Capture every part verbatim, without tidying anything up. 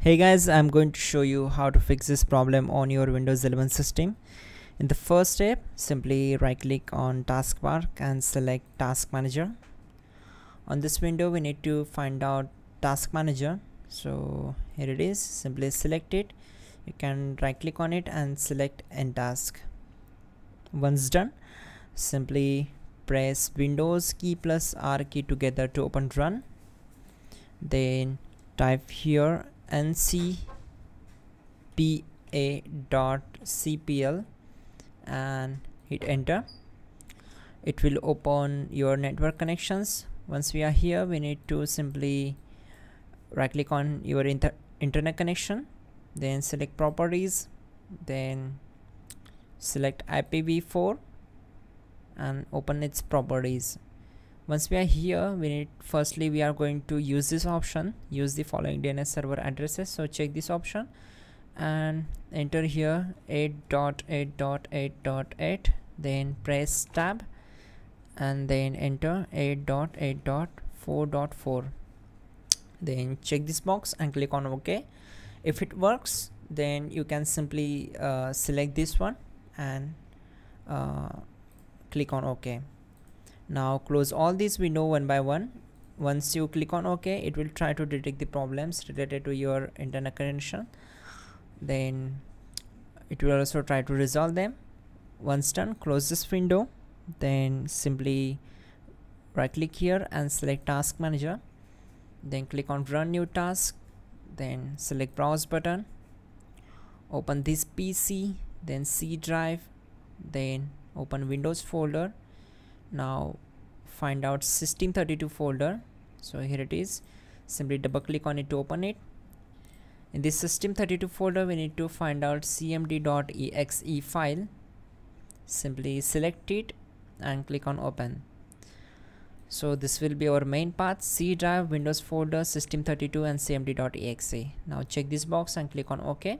Hey guys, I'm going to show you how to fix this problem on your Windows eleven system. In the first step, simply right click on taskbar and select task manager. On this window we need to find out task manager, so here it is. Simply select it, you can right click on it and select end task. Once done, simply press Windows key plus R key together to open run, then type here N C P A dot C P L and hit enter. It will open your network connections. Once we are here, we need to simply right click on your inter internet connection, then select properties, then select I P v four and open its properties. Once we are here, we need firstly we are going to use this option, use the following D N S server addresses. So check this option and enter here eight dot eight dot eight dot eight, then press tab and then enter eight dot eight dot four dot four, then check this box and click on OK. If it works, then you can simply uh, select this one and uh, click on OK. Now close all these window one by one. Once you click on OK, it will try to detect the problems related to your internet connection. Then it will also try to resolve them. Once done, close this window. Then simply right click here and select task manager. Then click on run new task. Then select browse button. Open this P C, then C drive, then open Windows folder. Now find out system thirty-two folder, so here it is. Simply double click on it to open it. In this system thirty-two folder we need to find out c m d dot e x e file. Simply select it and click on open. So this will be our main path: C drive, Windows folder, system thirty-two and c m d dot e x e. Now check this box and click on OK.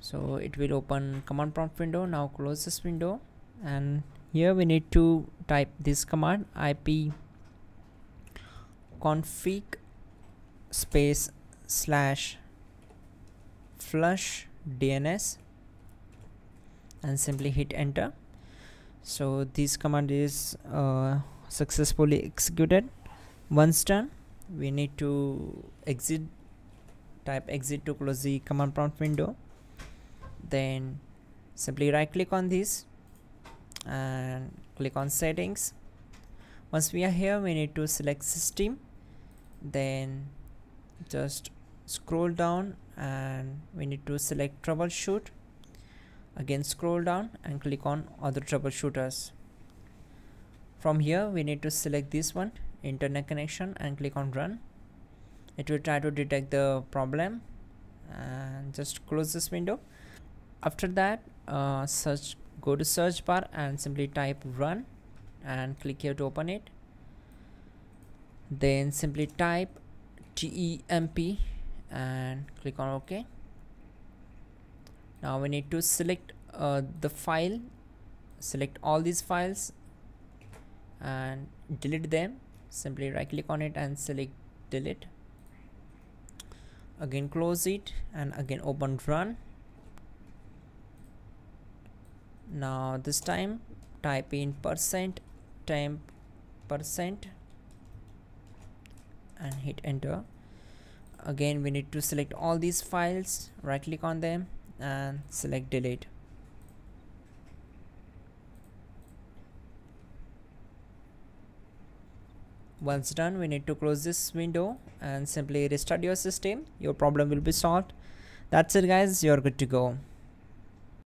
So it will open command prompt window. Now close this window and here we need to type this command ipconfig space slash flush D N S and simply hit enter. So this command is uh, successfully executed. Once done, we need to exit, type exit to close the command prompt window, then simply right click on this and click on settings. Once we are here, we need to select system, then just scroll down and we need to select troubleshoot. Again scroll down and click on other troubleshooters. From here we need to select this one, internet connection, and click on run. It will try to detect the problem and just close this window. After that, uh, search go to search bar and simply type run and click here to open it. Then simply type temp and click on OK. Now we need to select uh, the file, select all these files and delete them. Simply right click on it and select delete. Again close it and again open run. Now this time type in percent temp percent and hit enter. Again we need to select all these files, right click on them and select delete. Once done, we need to close this window and simply restart your system. Your problem will be solved. That's it guys, you're good to go.